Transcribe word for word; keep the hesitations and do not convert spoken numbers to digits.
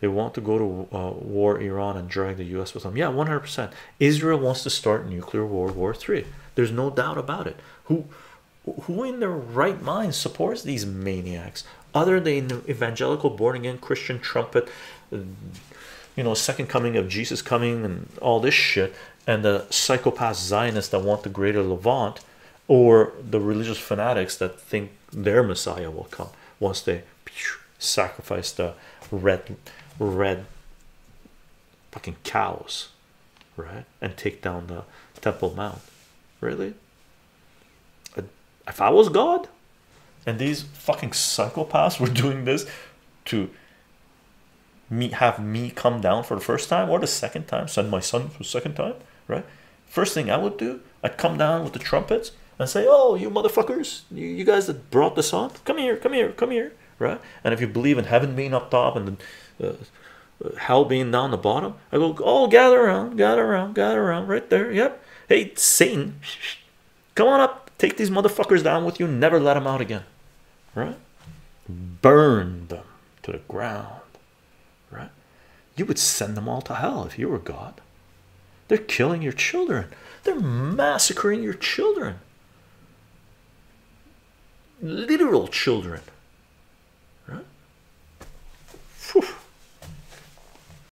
They want to go to uh, war, Iran, and drag the U S with them. Yeah, one hundred percent. Israel wants to start nuclear World War Three. There's no doubt about it. Who, who in their right mind supports these maniacs? Other than the evangelical, born-again, Christian trumpet, you know, second coming of Jesus coming and all this shit, and the psychopath Zionists that want the greater Levant, or the religious fanatics that think their Messiah will come once they sacrifice the red red fucking cows, right, and take down the Temple Mount. Really? If I was God and these fucking psychopaths were doing this to me, have me come down for the first time or the second time, send my son for the second time, right, first thing I would do, I'd come down with the trumpets and say, oh, you motherfuckers, you, you guys that brought this on, come here, come here, come here, right? And if you believe in heaven being up top and uh, hell being down the bottom, I go, oh, gather around, gather around, gather around, right there, yep. Hey, Satan, come on up, take these motherfuckers down with you, never let them out again, right? Burn them to the ground, right? You would send them all to hell if you were God. They're killing your children. They're massacring your children. Literal children.